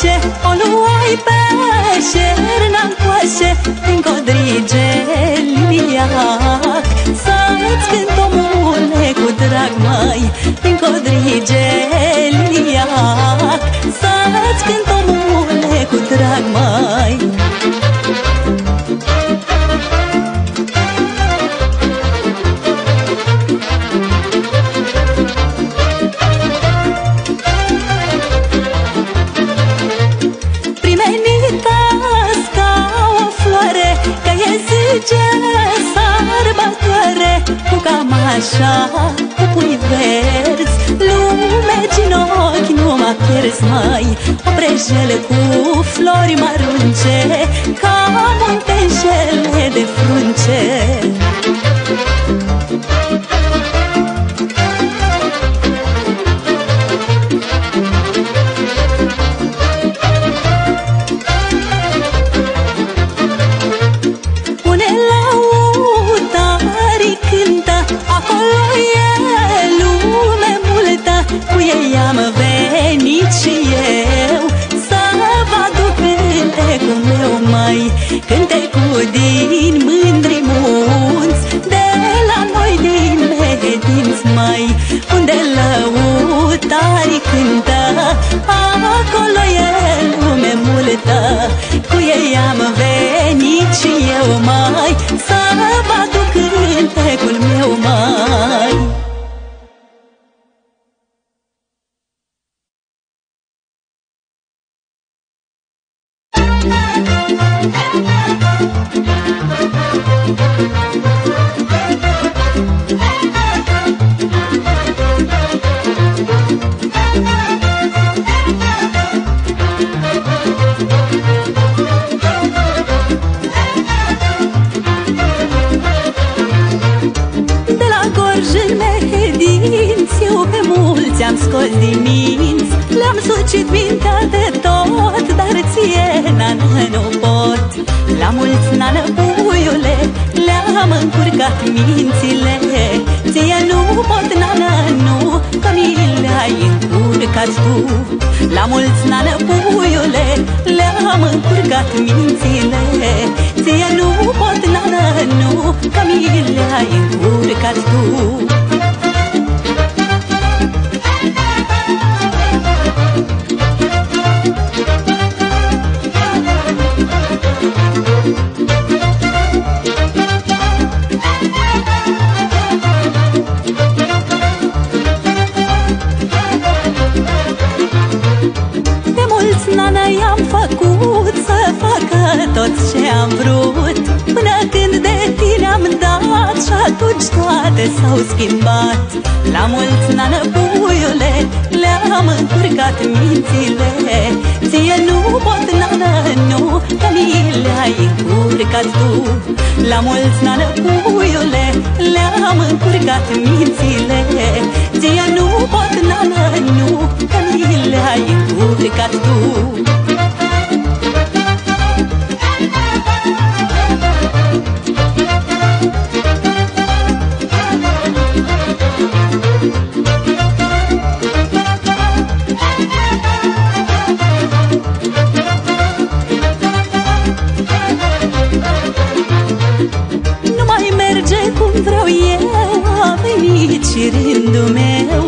coașe, o luai pe șerna coașe, în codrige liliac, să-ți cânt omule cu drag mai, în codrige liliac, să-ți cânt omule cu drag mai. Așa, cu pui verzi, lume din ochi nu mă pierzi mai, o prejele cu flori mărunce, ca muntejele de frunce. Cântecul din mândri munți, de la noi din Mehedinți mai, unde lăutarii cântă, acolo e lume multă. Cu ei am venit și eu mai, să vă aduc cântecul meu mai. Ți-am scos din minți, le-am sucit mintea de tot, dar ție, nană, nu pot. La mulți, nană, puiule, le-am încurcat mințile. Ție nu pot, nană, nu, că mi le-ai încurcat tu. La mulți, nană, puiule, le-am încurcat mințile. Ție nu pot, nană, nu, că mi le-ai încurcat tu. Tot ce am vrut, până când de tine am dat, și atunci toate s-au schimbat. La mulți, nană, puiule, le-am încurcat mințile. Ție nu pot, nană, nu, că mi le-ai încurcat tu. La mulți, nană, puiule, le-am încurcat mințile. Ție nu pot, nană, nu, că mi le-ai încurcat tu. Și rândul meu,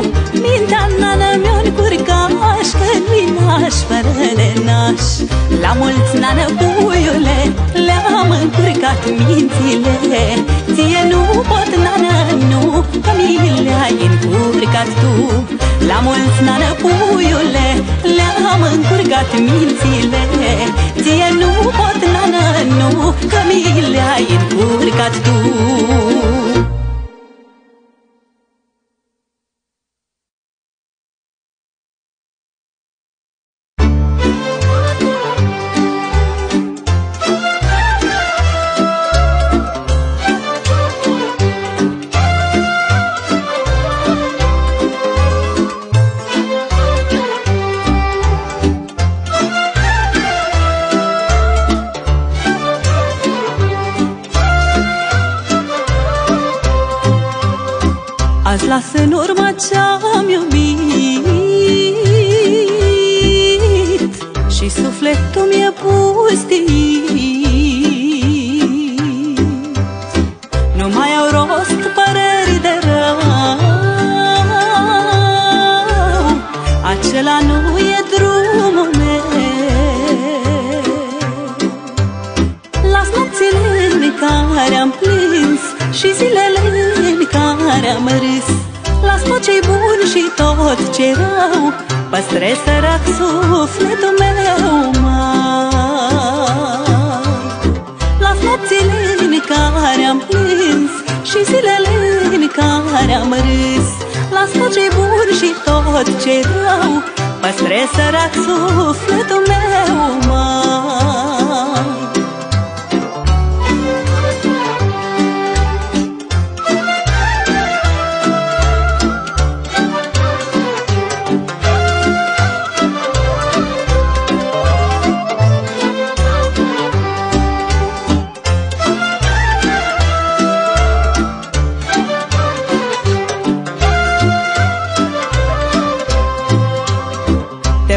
mintea nană mi-o încurcaș, că nu-i naș fără nenaș. La mulți, nană, puiule, le-am încurcat mințile. Ție nu pot, nană, nu, că mi le-ai încurcat tu. La mulți, nană, puiule, le-am încurcat mințile. Ție nu pot, nană, nu, că mi le-ai încurcat tu. Azi las în urmă ce-am iubit și prostii. Nu mai au rost păreri de rău, acela nu e drumul meu. Las nopțile în care am plâns și zilele în care am râs. Las tot ce-i bun și tot ce-i rău, păstrez sărac sufletul meu, mai. Las nopțile în care am plâns și zilele în care am râs. Las tot ce-i bun și tot ce-i rău, păstrez sărac sufletul meu, mai.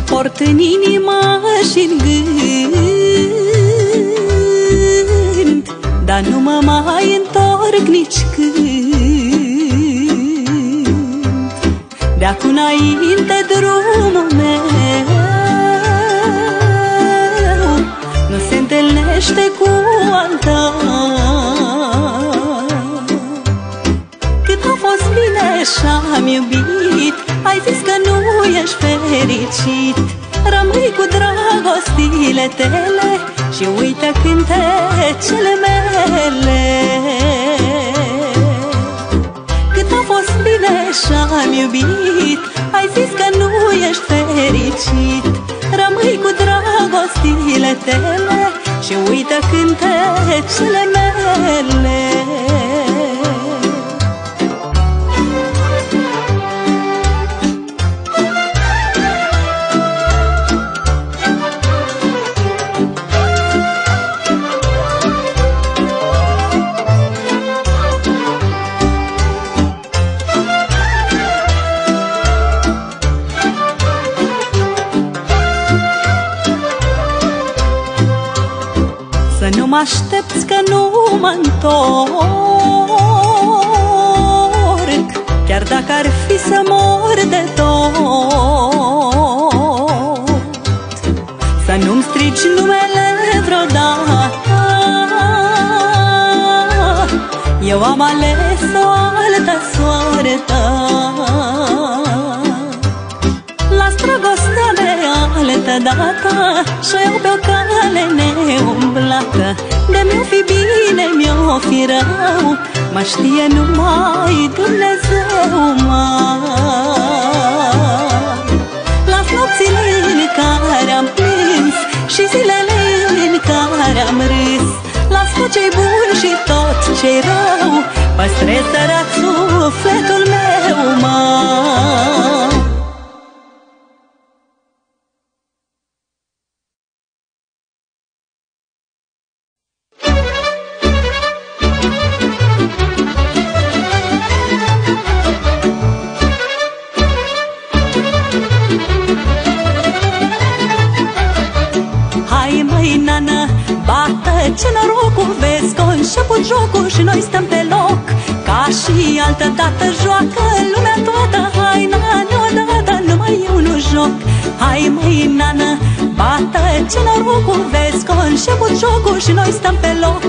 Port în inima și în gând, dar nu mă mai întorc nici când. De-acu' înainte drumul meu nu se întâlnește cu al tău. Cât a fost bine și-am iubit, ai zis că nu ești fericit. Rămâi cu dragostile tale și uită cântecele mele. Cât a fost bine și-am iubit, ai zis că nu ești fericit. Rămâi cu dragostile tale și uită cântecele mele. Mă aștepți că nu mă întorc, chiar dacă ar fi să mor de tot. Să nu-mi strici numele vreodată, eu am ales o altă soartă. Las dragostea mea altă dată și eu pe o cale neumblată. De mi-o fi bine, mi-o fi rău, mă știe numai Dumnezeu, mai. Las nopțile în care am plâns și zilele în care am râs. Las tot ce-i bun și tot ce-i rău, păstrez sărac sufletul meu, mai. Ce norocul, vezi că-o început jocul și noi stăm pe loc. Ca și altă dată joacă lumea toată, hai nana, odată, numai eu nu joc. Hai măi nana, bată, ce norocul, vezi că-o început jocul și noi stăm pe loc.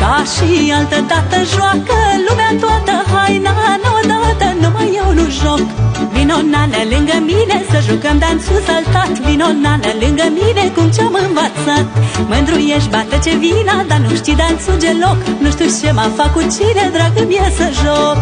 Ca și altă dată joacă lumea toată, hai nana, odată, numai eu nu joc. Vino nana lângă mine să jucăm dansul saltat. Vino nana lângă mine cum ce-am învățat. Mândru ești, bată, ce vina, dar nu știi dansul geloc. Nu știu ce m-a fac cu cine, dragă mie, să joc.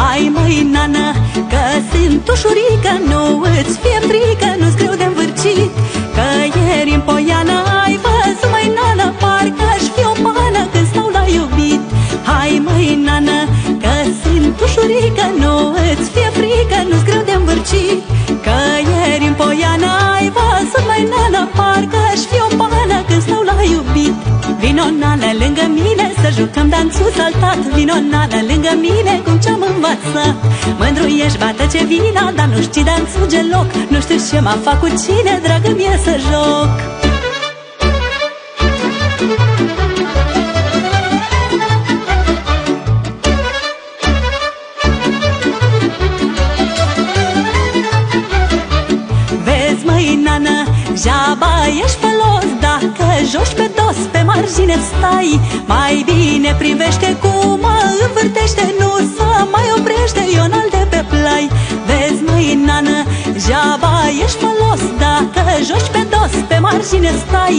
Hai măi nana, că sunt ușurică, nu îți fie frică, nu-ți greu de învârcit. Că ieri în poiană ai văzut, măi nana, parcă-și fi o pană când stau la iubit. Hai măi nana, că sunt ușurică, nu îți fie frică, nu-ți greu de învârcit. Că ieri în poiană ai văzut, măi nana, parcă-și fi o pană când stau la iubit. Vino nana lângă mine să jucăm în sus saltat, vino nana lângă mine cum ce-am învățat. Mândru ești, bate ce vina, dar nu știi de-a-mi suge loc. Nu știu ce m-a facut cu cine, dragă mie să joc. Vezi măi, nana, jaba ești folos dacă joci pe dos, pe margine stai. Mai bine privește cum mă învârtește, nu să mai oprește ional de pe plai. Vezi măi, nana, jaba ești folos dacă joci pe dos, pe margine stai.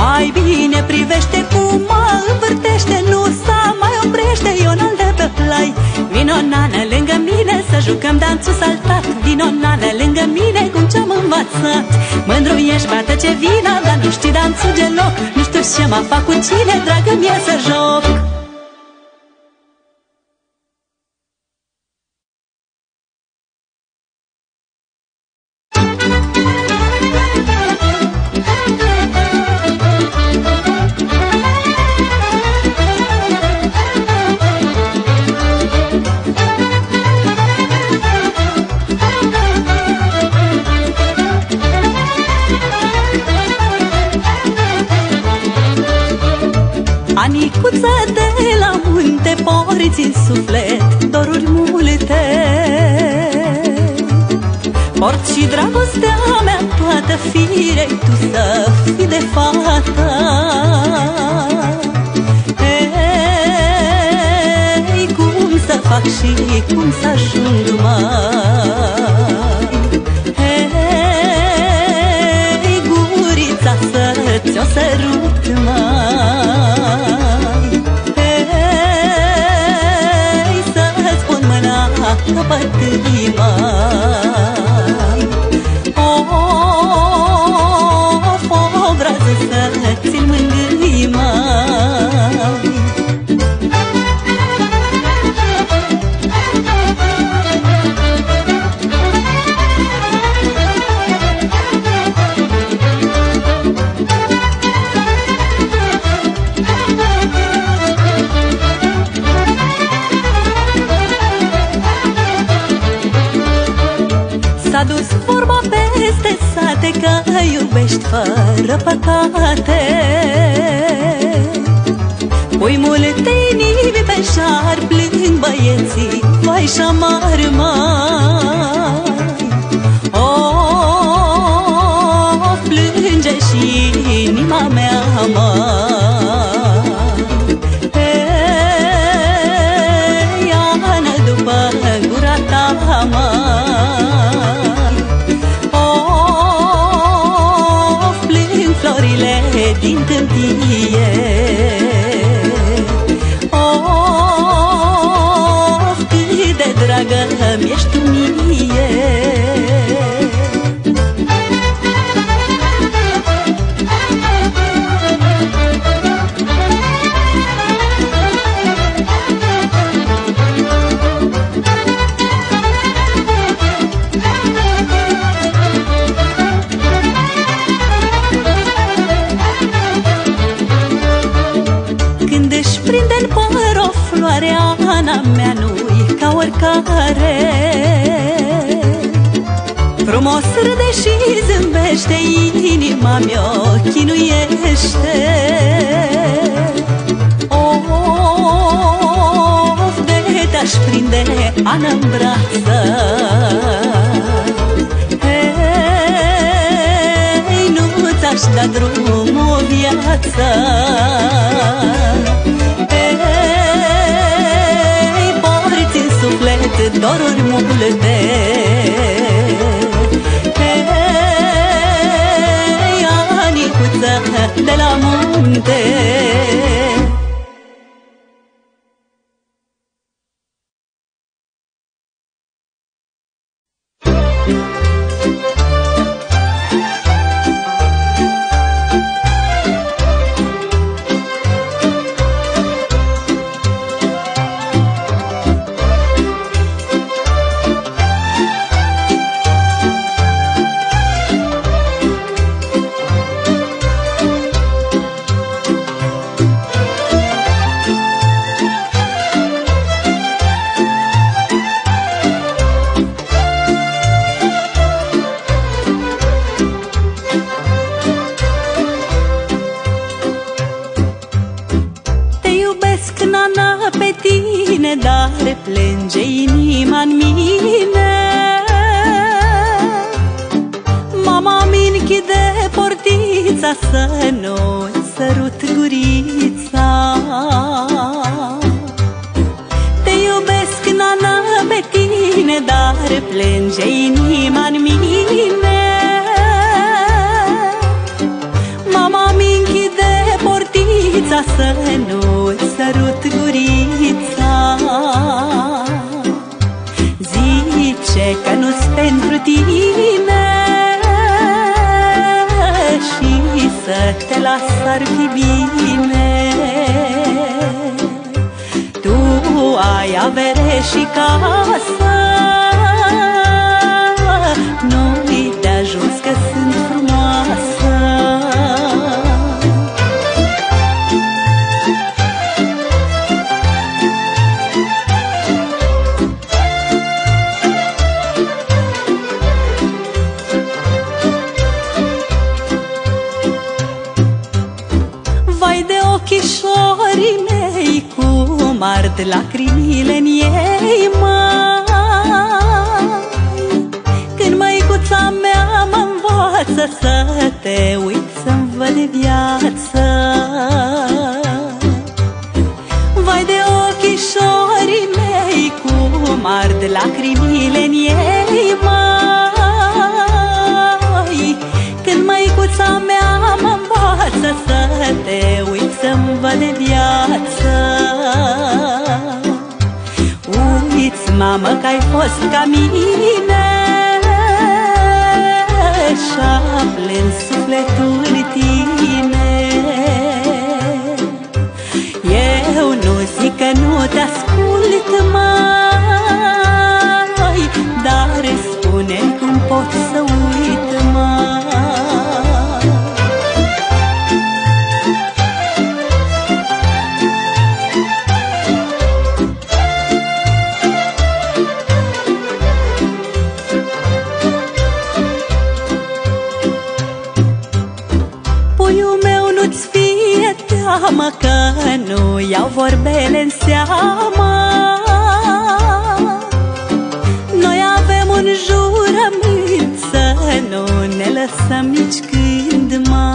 Mai bine privește cum mă învârtește, nu să mai oprește ional de pe plai. Vino, nana, lângă mine să jucăm dansul saltat. Vino, nana, lângă mine cum ce-am învățat. Mândru ești, bată ce vina, dar nu știi dansul geloc. Nu știu ce m-a facut cu cine, dragă mie să joc. Anicuță de la munte, porți în suflet doruri multe. Porți și dragostea mea toată, firei tu să fii de fată. Ei, cum să fac și cum să ajung mai? Ei, gurița să ți-o sărut mai. Pătâi mai, of, o vrază să ți-l mângâi mai. S-a dus vorba peste sate că iubești fără păcate. Pui multe inimi pe șar, plâng băieții, vai și-amar mai. O, plânge și inima mea mai. Ei, Ana, după gura ta mai. Din tâmpie, of, cât de dragă îmi ești tu mie. Ana mea nu-i ca oricare, frumos râde și zâmbește, inima mea chinuiește. Of, de te-aș prinde, Ana-n brață, hei, nu ți-aș da drumul o viață. Doruri multe, hei, Anicuță de la munte. tine, dar plânge inima-n mine. Mama mi-nchide portița să nu-i sărut gurița. Te iubesc, nana, pe tine, dar plânge inima-n mine. Mama mi-nchide portița să nu-i sărut gurița. Zice că nu-s pentru tine și să te las ar fi bine. Tu ai avere și casă, nu-i de ajuns că sunt frumoasă. Ard lacrimile-n ei, măi, când măicuța mea mă învață să te uit, să-mi văd viață. Vai de ochișorii mei, cum ard lacrimile-n ei, măi, când măicuța mea mă învață să te uit, să-mi văd viață. Uiți, mamă, că-ai fost ca mine și-a plâns sufletul tine. Eu nu zic că nu te ascult mai, dar spune-mi cum pot să uit mai. Mă că nu iau vorbele-n seamă, noi avem un jurământ să nu ne lăsăm nici când, mă.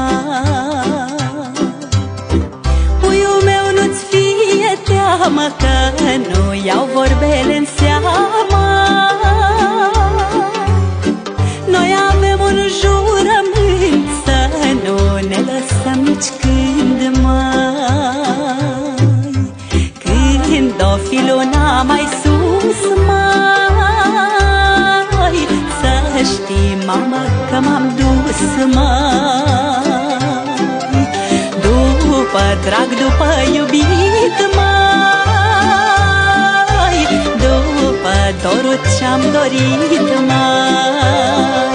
Puiul meu, nu-ți fie teamă că nu iau vorbele-n seamă, noi avem un jurământ să nu ne lăsăm nici când, mă. O fi luna mai sus, mai, să știi, mamă, că m-am dus, mai, după drag, după iubit, mai, după dorul ce-am dorit, mai.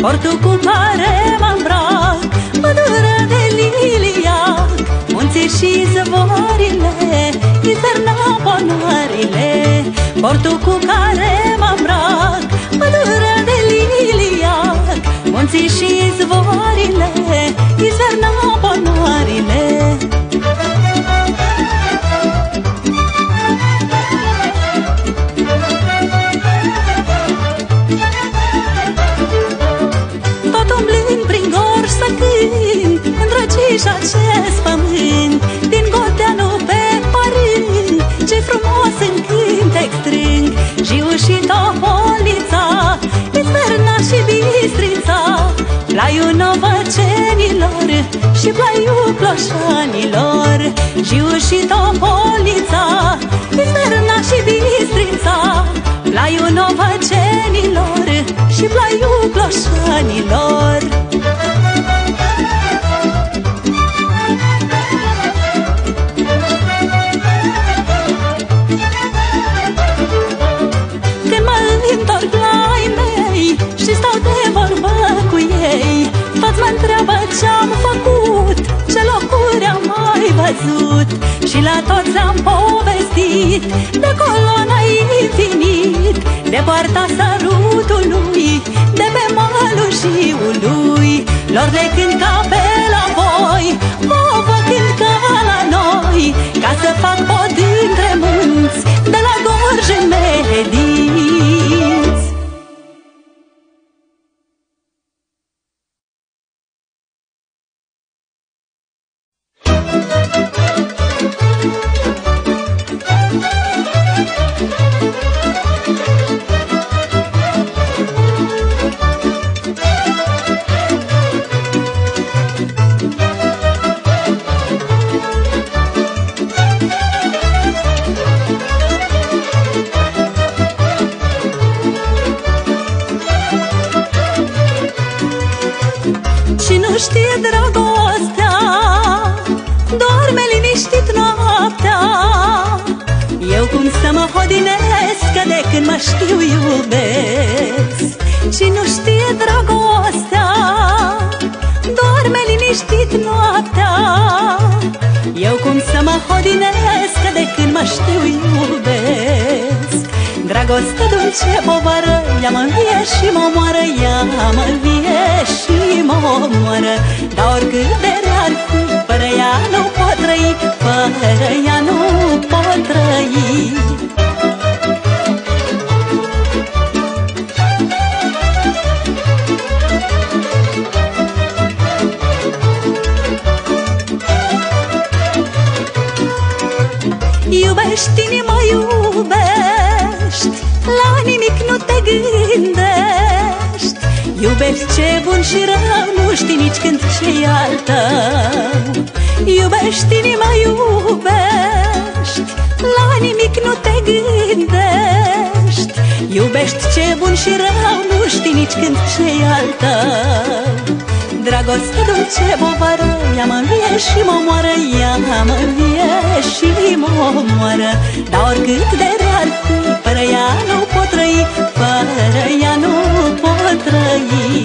Portul cu care mă îmbrac, pădură de liliac, munții și zăvorile, izerna ponorile. Portul cu care mă îmbrac, pădură de liliac, munții și zăvorile, izerna ponorile. Și acest pământ, din Gordeanu pe părând, ce frumos în cântec strâng, Jiu și Topolița, Izverna și Bistrița, plaiul novacenilor și plaiul ploșanilor. Jiu și Topolița, Izverna și Bistrița, plaiul novacenilor și și blaiugloșanilor. Când mă întorc la ai mei și stau de vorbă cu ei, toți mă întreabă ce-am făcut, ce locuri am mai văzut, și la toți am povestit de coloana-i infinit, de poarta sărutului, de pe malul șiului. Lor le cânta pe la voi, o vă cânta la noi, ca să fac pod între munți, de la Gorj în Mehedinti. Știu iubesc și nu știe dragostea, dorme liniștit noaptea. Eu cum să mă hodinesc de când mă știu iubesc? Dragoste dulce povară, ea mă învie și mă omoară, ea mă învie și mă omoară. Dar oricât de rea ar fi, fără ea nu pot trăi, fără ea nu pot trăi. Iubești, inima, iubești, la nimic nu te gândești. Iubești ce bun și rău, nu știi nici când ce-i al tău. Iubești, inima, iubești, la nimic nu te gândești. Iubești ce bun și rău, nu știi nici când ce-i al tău. Dragoste dulce povară, ea mă învie și mă omoară, ea mă învie și mă omoară. Dar oricât de rea ar fi, fără ea nu pot trăi, fără ea nu pot trăi.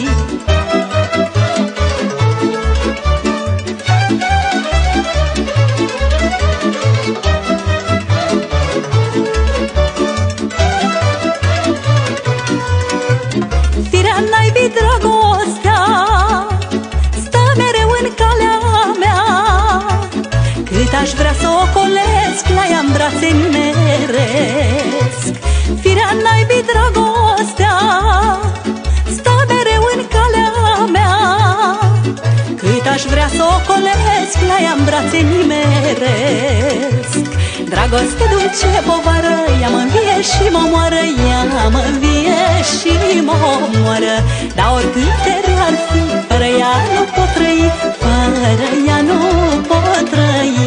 Aș vrea să o colesc, la ea-n brațe meresc. Firea naibii, dragostea stă mereu în calea mea. Cât aș vrea să o colesc, la ea-n brațe meresc. Dragoste dulce povară, ea mă învie și mă omoară, ea mă învie și mă omoară. Dar oricât de rea ar fi, fără ea nu pot trăi, fără ea nu pot trăi.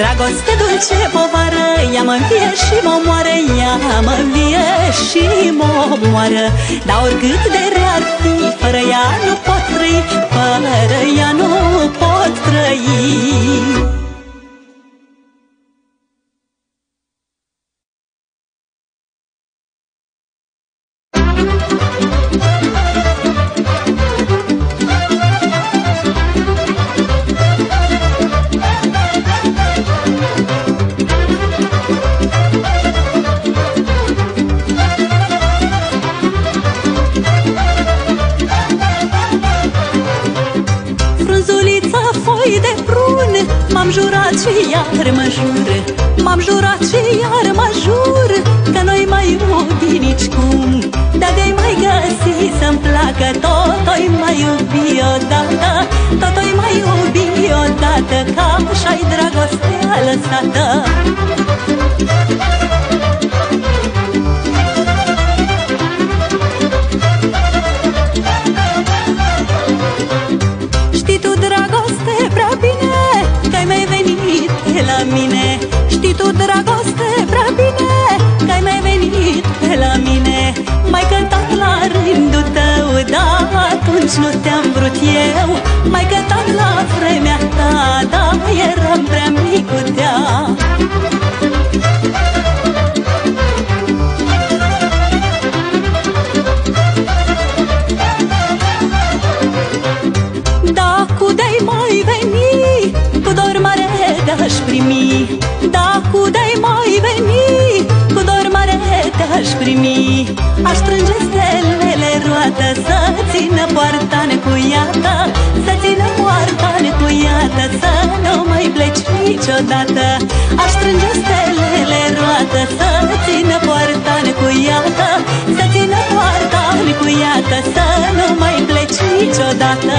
Dragoste dulce povară, ea mă învie și mă omoară, ea mă învie și mă omoară. Dar oricât de rea ar fi, fără ea nu pot trăi, fără ea nu pot trăi. M-am jurat și iar mă jur, m-am jurat și iar mă jur, că nu-i mai iubi nicicum. De-abia-i mai găsi să-mi placă, tot-o-i mai iubi odată, tot-o-i mai iubi odată, ca așa-i dragostea lăsată. Știi tu, dragoste, prea bine, că ai mai venit pe la mine, mai cântat la rândul tău. nici nu te-am vrut eu, mai cătam la vremea ta, dar eram prea micutea. Dacu de-ai mai veni, cu dor mare te-aș primi. Dacu de-ai mai veni, cu dor mare te-aș primi. Aș strânge stelele roată, să țină poarta necuiată, să țină poarta necuiată, să nu mai pleci niciodată. Aș strânge stelele roată, să țină poarta necuiată, să țină poarta necuiată, să nu mai pleci niciodată.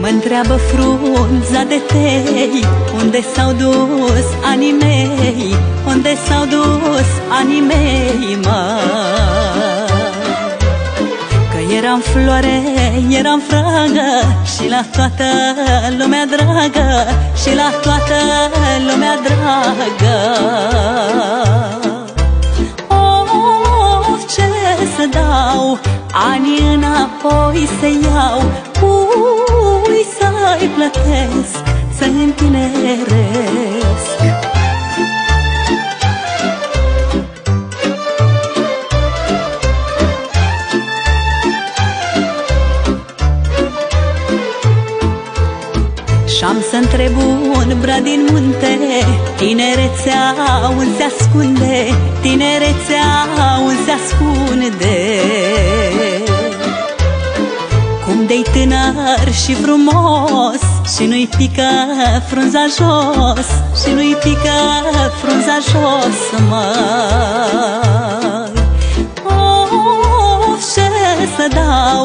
Mă-ntreabă frunza de tei, unde s-au dus anii mei, unde s-au dus anii mei, mă? Că eram floare, eram fragă și la toată lumea dragă, și la toată lumea dragă. Of, ce să dau, anii înapoi se iau, cui să-i plătesc, să-i întineresc. Și-am să-mi întreb un brad din munte, tinerețea unde se ascunde, tinerețea unde se ascunde. Cum de-i tânăr și frumos, și nu-i pică frunza jos, și nu-i pică frunza jos, măi. Of, ce să dau,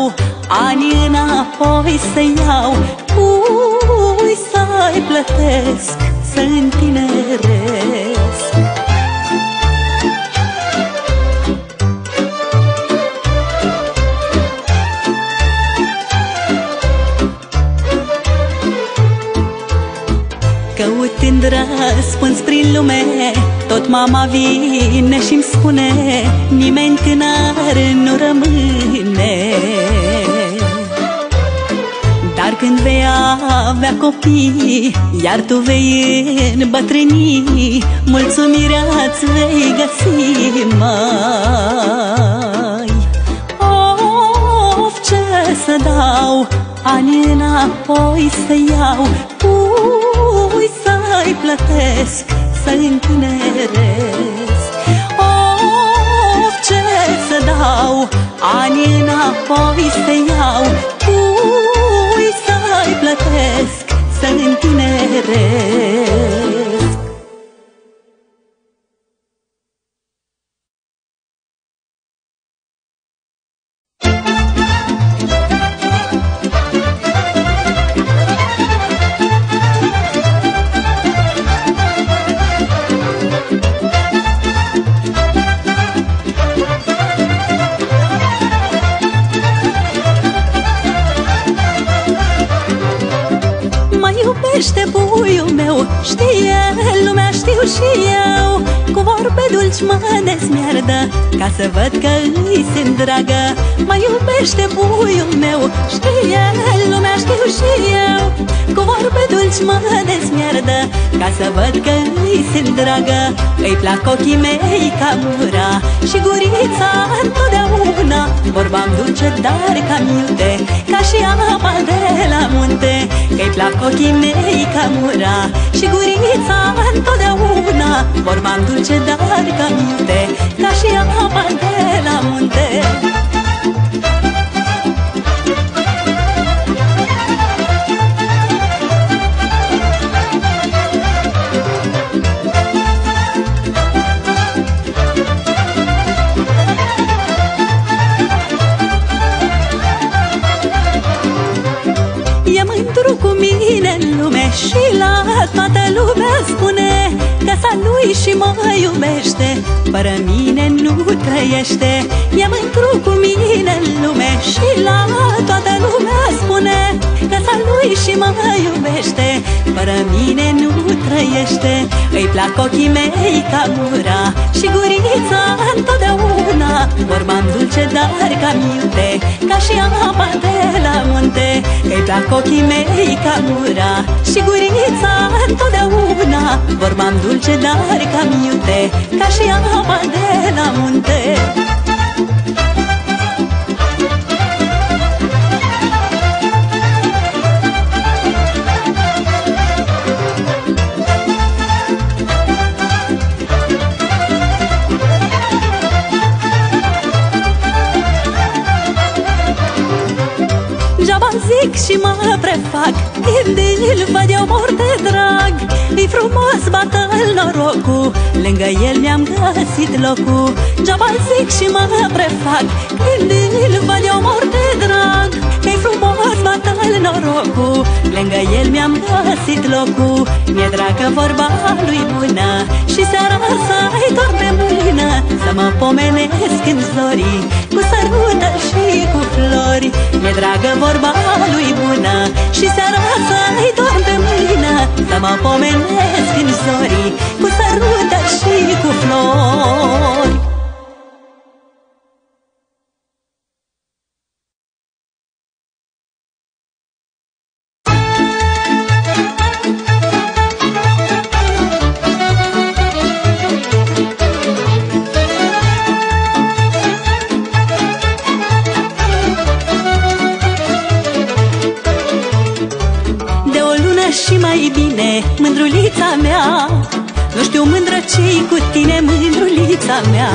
anii înapoi să iau, cui să-i plătesc, să întineresc. Căutând răspuns prin lume, tot mama vine și-mi spune, nimeni tânăr nu rămâne. Dar când vei avea copii, iar tu vei îmbătrâni, mulțumirea îți vei găsi, măi. Of, ce să dau, anii înapoi să iau, cui să-i plătesc, să-i întineresc. Of, ce să dau, anii înapoi să iau, cui să-i plătesc, să-i întineresc. Puiul meu, știe lumea, știu și eu, cu vorbe dulci mă desmiardă, ca să văd că îi sunt dragă. Mă iubește puiul meu, știe lumea, știu și eu, cu vorbe dulci mă desmiardă, ca să văd că îi sunt dragă. Îi plac ochii mei ca mura și gurița întotdeauna, vorba-mi dulce, dar cam iute, ca și apa de la munte. Că-i plac ochii mei ca mura și gurița întotdeauna, vorba-mi dulce, dar cam iute, ca și apa de la munte. toată lumea spune că s-a lui și mă iubește, fără mine nu trăiește. E mândru cu mine în lume și la toată lumea spune că s-a lui și mă iubește, fără mine nu trăiește. Îi plac ochii mei ca ura și gurița întotdeauna, vorba-n dulce dar ca minte, ca și apa de la munte. Îi plac ochii mei ca ura și gurița întotdeauna, vorba-n dulce dar ca minte, ca și apa de la munte. Zic și mă prefac, timp de el văd eu mor de drag. E frumos, bată-l norocul, lângă el mi-am găsit locul. Geaba zic și mă prefac, timp de el văd eu mor de drag. E frumos, bată-l norocul, lângă el mi-am găsit locul. Mi-e dragă vorba lui bună și seara să-i dor de mână, să mă pomenesc în zorii cu sărută și cu flori. Mi-e dragă vorba lui bună și seara să-i dor de mâină, să mă pomenesc în zorii cu sărută și cu flori. Mândrulița mea, nu știu mândră ce-i cu tine, mândrulița mea.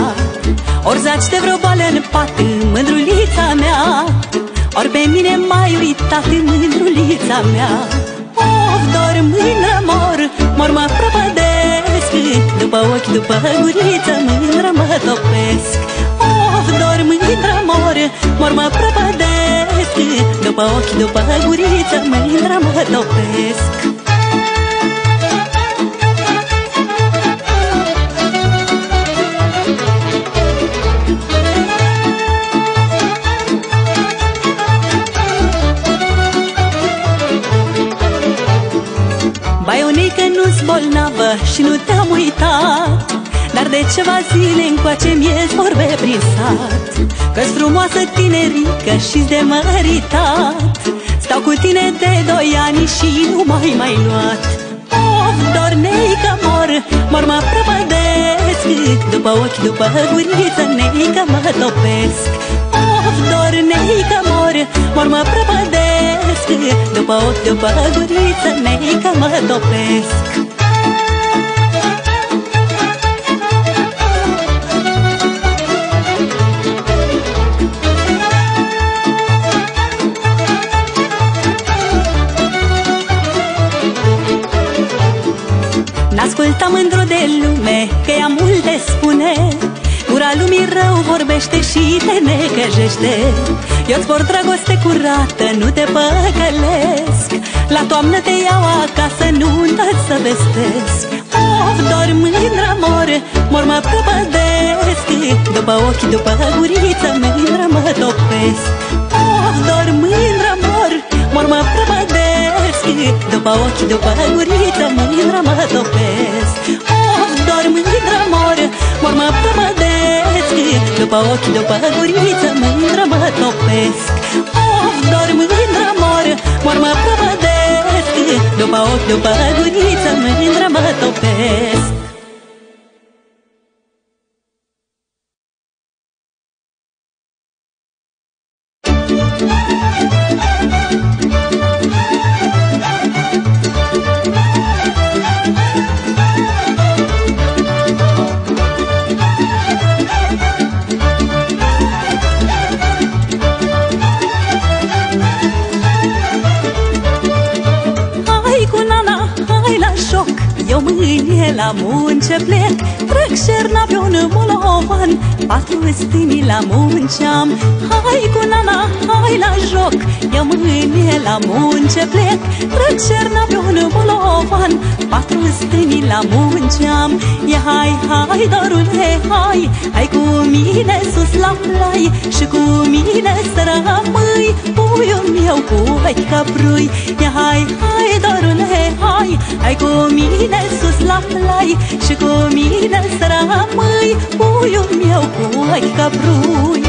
Ori zaci de vreo boală în pat, mândrulița mea, ori pe mine m-ai uitat, mândrulița mea. Of, dor, mândră mor, mor mă prăpădesc, după ochi, după guriță, mândră mă topesc. Of, dor, mândră mor, mor mă prăpădesc, după ochi, după guriță, mândră mă topesc. Baionică nu-s bolnavă și nu te-am uitat, dar de ceva zile încoace mi-e vorbe prin sat, că-s frumoasă tinerică și-s de măritat, stau cu tine de 2 ani și nu m-ai mai luat. Of, dorneică mor, mor mă prăpădesc, după ochi, după guriță, neică mă topesc. Of, dorneică mor, mor mă prăpădesc, după ochi, după guriță, neică mă topesc. N-asculta mândru de lume, că ea multe spune, gura lumii rău vorbește și te necăjește. Eu-ți vor dragoste curată, nu te păcălesc, la toamnă te iau acasă, nu-ntă să vestesc. Of, dor, mândră mor, mor mă prăpădesc, după ochi, după guriță, mândră mă topesc. Of, dor, mândră mor, mor mă prăpădesc, după ochi, după guriță, mândră mă topesc. Of, dor, mândră mor, mor mă prăpădesc, după ochi, după guriță, mândră mă topesc. Of, dor, mândră mor, mor mă prăpădesc, după ochi, după guriță, mândră mă topesc. La munce plec, trec șerna pe un molov, an, 4 stâni la munceam. Hai cu nana, hai la joc, eu mâine la munce plec. Trec cerna pe un bolovan, 4 stâni la munceam. Ia hai, hai, dorule, hai, hai cu mine sus la plai și cu mine să rămâi, puiul meu cu vechi căprui. Ia hai, hai, dorule, hai, hai cu mine sus la plai și cu mine să rămâi, puiul meu cu ochi ca brui.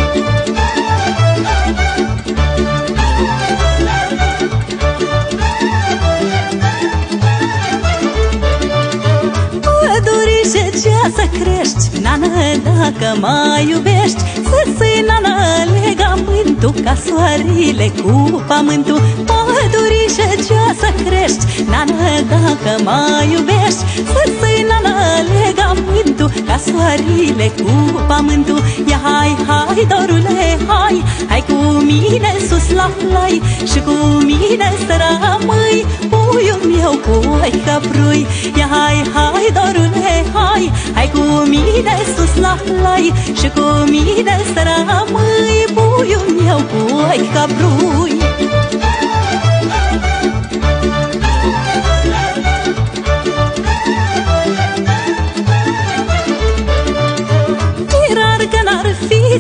Pădurișe, ce să crești, nana, dacă mai iubești, să-ți, nana, legământul ca soarele cu pământul. Pădurișe, ce să crești, nana, dacă mai iubești, să-ți, nana, legământul ca soarele cu pământul. Ia hai, hai, dorule, hai, hai cu mine sus la plai și cu mine să rămâi, puiul meu cu ochi ca brui. Ia hai, hai, dorule, hai, hai cu mine sus la plai și cu mine să rămâi, puiul meu cu ochi ca brui.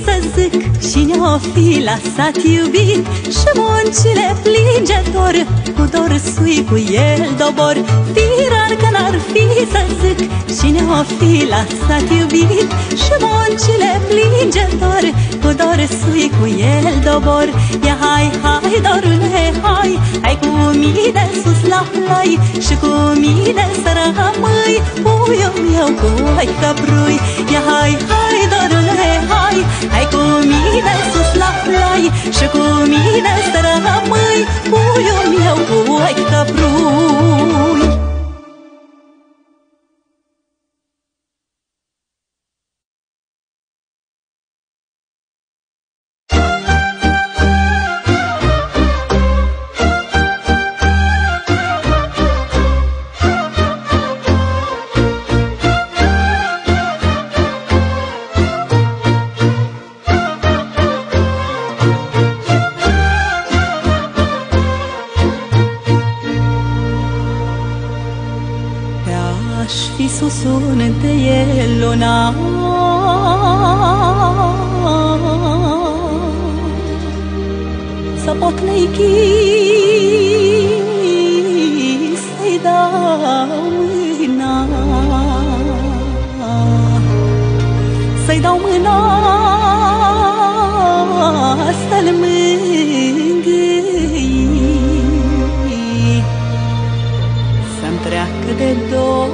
Să zic cine-o fi la sat iubit și muncile plinge dor, cu dor sui cu el dobor. Firar că n-ar fi să zic cine-o fi la sat iubit și muncile plinge dor, cu dor sui cu el dobor. Ia hai, hai, dorule, hai, hai cu mine sus la plai și cu mine să rămâi, puiul meu cu ochi ca brui. Ia hai, hai, dorule, hai, hai cu mine sus la plai și cu mine să rămâi, puiul meu cu ochi ca brui. Sunete e luna, să pot ne-i chis, să-i dau mâna, să-i dau mâna, să-l mângâi, să-mi treacă de dor,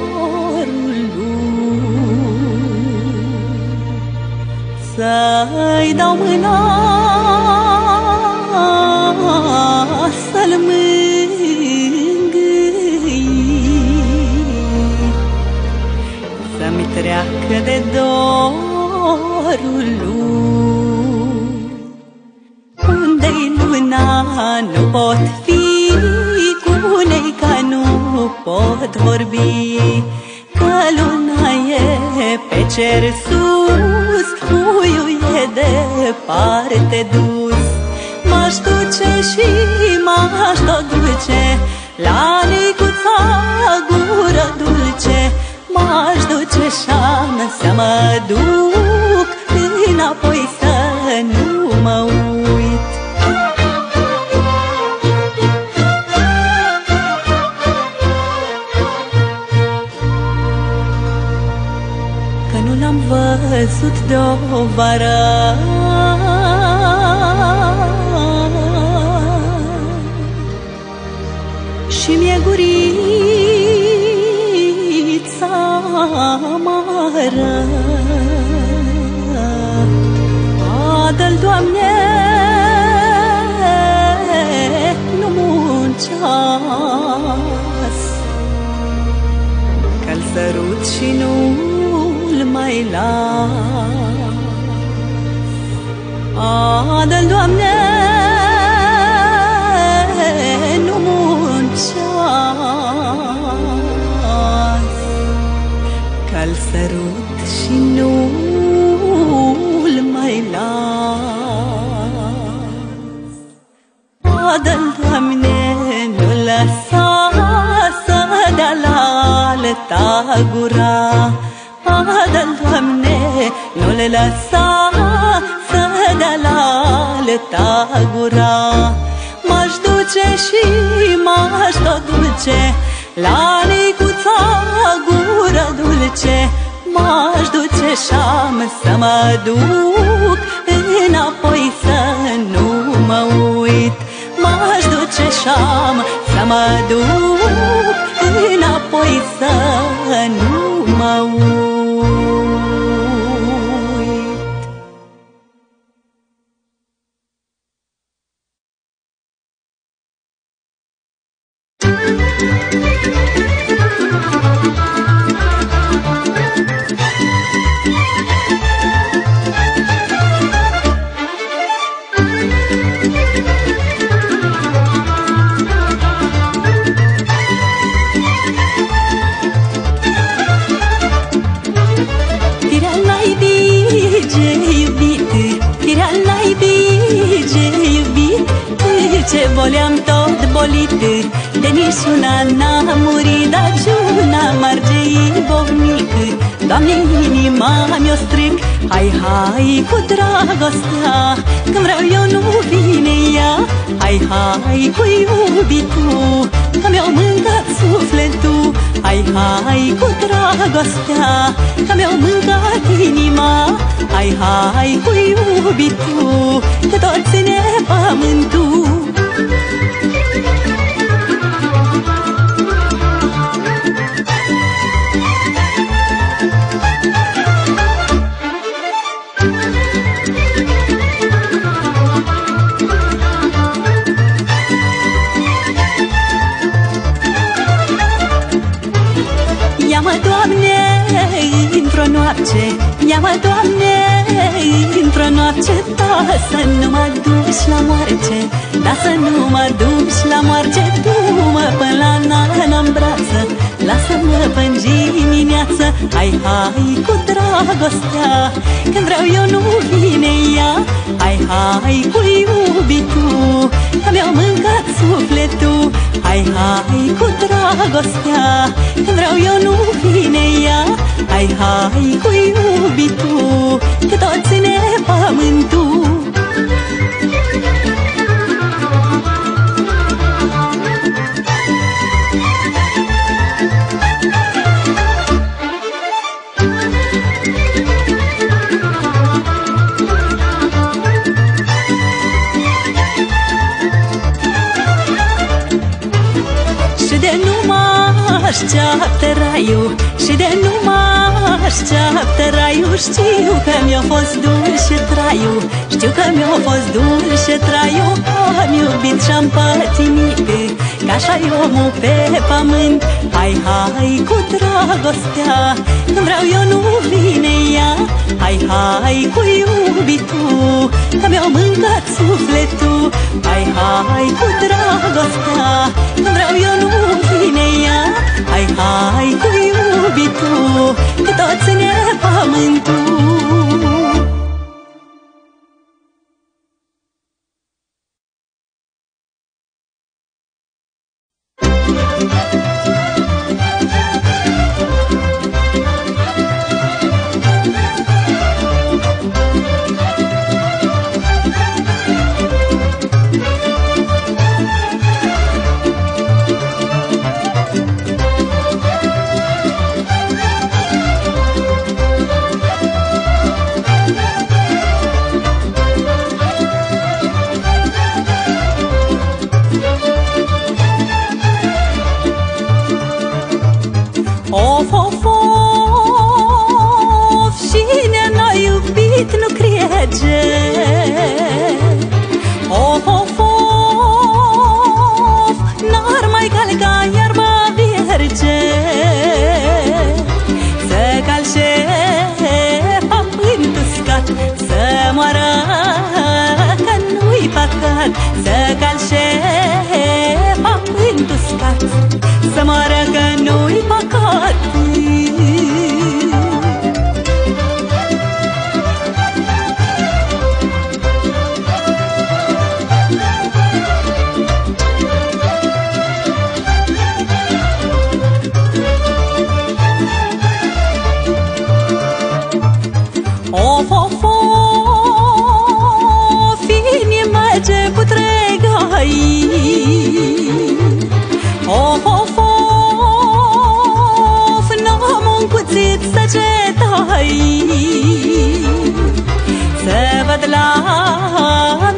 să-i dau mâna, să-l mângâi, să-mi treacă de dorul lui. Unde-i luna nu pot fi, cu unei ca nu pot vorbi, că luna e pe cer sus, puiul e departe dus. M-aș duce și m-aș tot duce la Nicuța gură dulce, m-aș duce și-am să mă duc înapoi să nu mă uit. Văzut de-o vară, și mi-e gurița amară. Adă-l, Doamne, nu-mi un ceas, că-l sărut și nu mai las. Adă-l, Doamne, nu-mi un ceas, că-l sărut alta gura. M-aș duce și m-aș tot duce la Nicuța gura dulce. M-aș duce și-am să mă duc înapoi să nu mă uit. M-aș duce și-am să mă duc înapoi să nu mă uit. Ce voleam tot bolit, de niciun an n-am murit, dar și una marge ibovnic. Doamne, inima mi-o stric, hai, hai cu dragostea, când vreau eu nu vine ea. Hai, hai cu iubitul, că mi-au mâncat sufletul. Hai, hai cu dragostea, că mi-au mâncat inima. Hai, hai cu iubitul, că tot ține pământul. Ia-mă, Doamne, într-o noapte, ia-mă, Doamne, într-o noapte, da, să nu mă duci la moarte, da, să nu mă duci la moarte. Du-mă până la nana-n brață, lasă-mă până dimineață. Hai, hai cu dragostea, când vreau eu nu vine ea. Hai, hai cu iubitul, că mi-au mâncat sufletul. Hai, hai cu dragostea, când vreau eu nu vine ea. Hai, hai cu iubitul, că tot ține pământul. Așteaptă raiul și de nu mă așteaptă raiul. Știu că mi-a fost dulce traiul, știu că mi-a fost dulce traiul. Am iubit și-am pățimit, că așa e omul pe pământ. Hai, hai cu dragostea, când vreau eu nu vine ea. Hai, hai cu iubitul, că mi-au mâncat sufletul. Hai, hai cu dragostea, când vreau eu nu vine ea. Hai, hai cu iubitul, că tot ține pământul. Of, of, of, सजे तो सबदला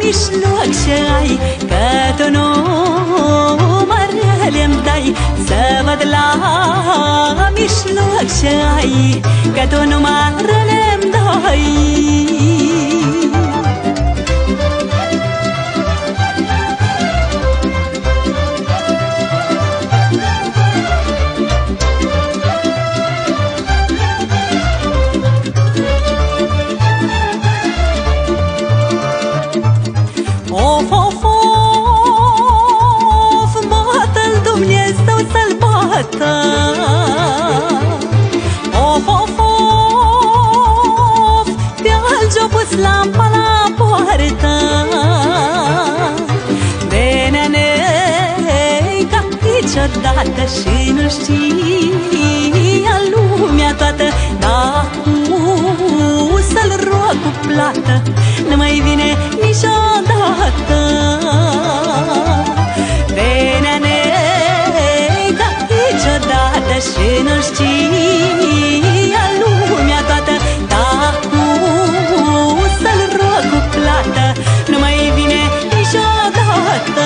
मिश्नु अक्षय कतनो मरहलमताई सबदला मिश्नु अक्षय कतनो मरहलमताई lampa la poarta venene ca niciodată și nu știa lumea toată, dar acum să-l rog cu plată, nu mai vine niciodată. Venene ca niciodată și nu știa lumea toată, dar nu mai vine niciodată.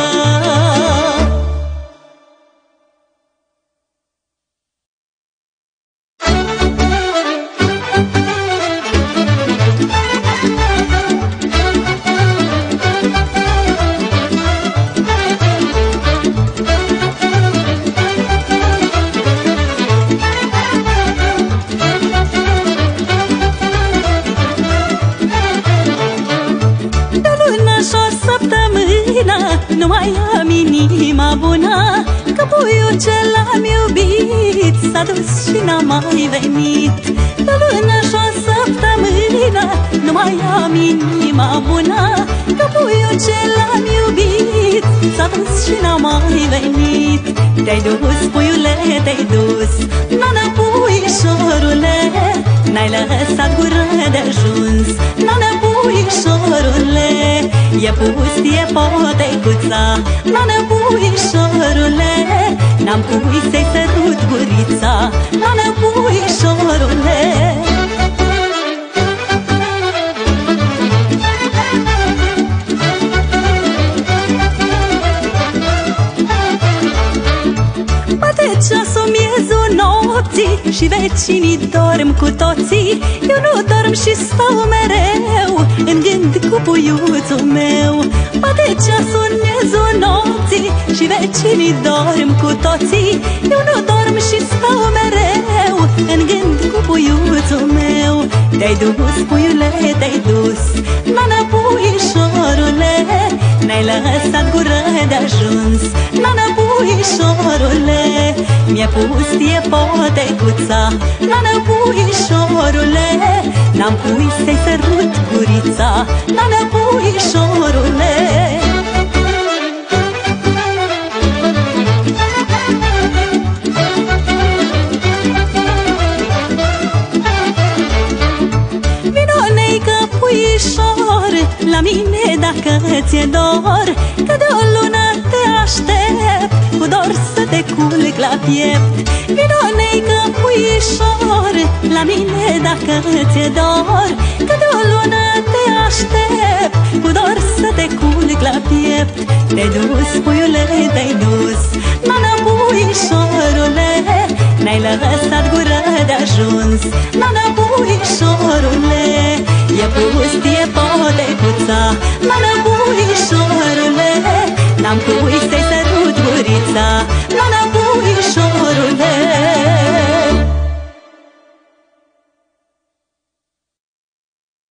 Și n-am mai venit de luna și o săptămână, nu mai am inima bună, că puiul ce l-am iubit s-a dus și n-am mai venit. Te-ai dus, puiule, te-ai dus, nana puișorule, n-ai lăsat gură de ajuns, nana puișorule, e pustie potecuța, nana puișorule, n-am cui să-i sărut gurița, nana puișorule. Bate ceasul miezul nopții și vecinii dorm cu toții, eu nu dorm și stau mereu în gând cu puiuțul meu. Bate ceasul miezul nopții și vecinii dorm cu toții, eu nu dorm și stau mereu în gând cu puiuțul meu. Te-ai dus, puiule, te-ai dus, nana puișorule, n-ai lăsat gură de ajuns, nana puișorule, mi-a pus tie potecuța, nana puișorule, n-am cui să-i sărut gurița, nana puișorule. La mine dacă ți-e dor, că de o lună te aștept, cu dor să te culc la piept. Vino neică, puișor, la mine dacă ți-e dor, că de o lună te aștept, cu dor să te culc la piept. Te-ai dus, puiule, te-ai dus, nana puișorule, n-ai lăsat gură de ajuns, nana puișorule, e pustie potecuța, nana puișorule,